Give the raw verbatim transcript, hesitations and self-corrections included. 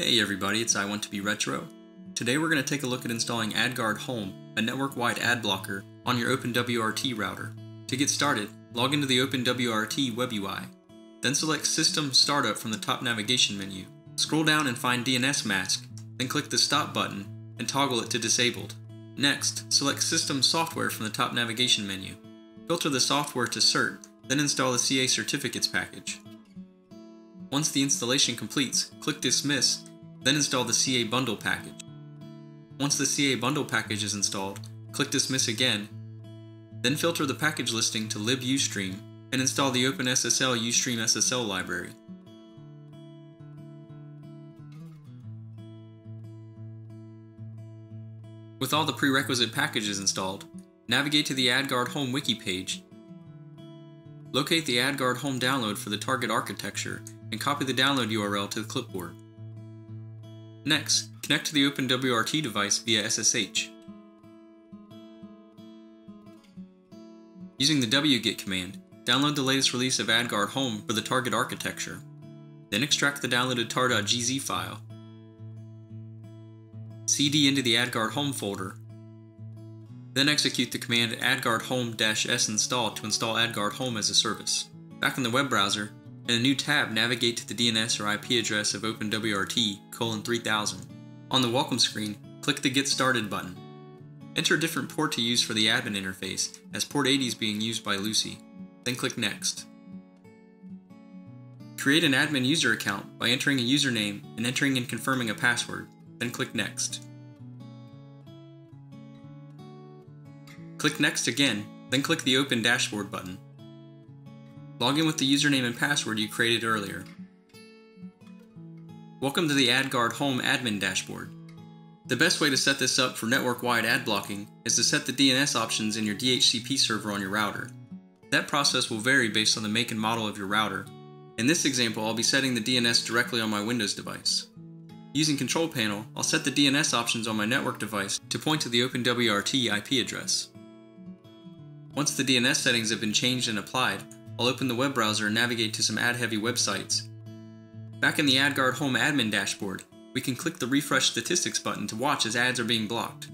Hey everybody, it's I Want To Be Retro. Today we're going to take a look at installing AdGuard Home, a network-wide ad blocker, on your OpenWRT router. To get started, log into the OpenWRT web U I. Then select System Startup from the top navigation menu. Scroll down and find D N S Mask, then click the Stop button and toggle it to Disabled. Next, select System Software from the top navigation menu. Filter the software to Cert, then install the C A Certificates package. Once the installation completes, click Dismiss, then install the C A Bundle package. Once the C A Bundle package is installed, click Dismiss again, then filter the package listing to libustream and install the OpenSSL Ustream S S L library. With all the prerequisite packages installed, navigate to the AdGuard Home wiki page. Locate the AdGuard Home download for the target architecture and copy the download U R L to the clipboard. Next, connect to the OpenWRT device via S S H. Using the wget command, download the latest release of AdGuard Home for the target architecture. Then extract the downloaded tar.gz file. C D into the AdGuard Home folder. Then execute the command AdGuard Home-S install to install AdGuard Home as a service. Back in the web browser, in a new tab, navigate to the D N S or I P address of OpenWRT colon 3000. On the welcome screen, click the Get Started button. Enter a different port to use for the admin interface, as port eighty is being used by Lucy. Then click Next. Create an admin user account by entering a username and entering and confirming a password. Then click Next. Click Next again, then click the Open Dashboard button. Log in with the username and password you created earlier. Welcome to the AdGuard Home Admin Dashboard. The best way to set this up for network-wide ad blocking is to set the D N S options in your D H C P server on your router. That process will vary based on the make and model of your router. In this example, I'll be setting the D N S directly on my Windows device. Using Control Panel, I'll set the D N S options on my network device to point to the OpenWRT I P address. Once the D N S settings have been changed and applied, I'll open the web browser and navigate to some ad-heavy websites. Back in the AdGuard Home Admin Dashboard, we can click the Refresh Statistics button to watch as ads are being blocked.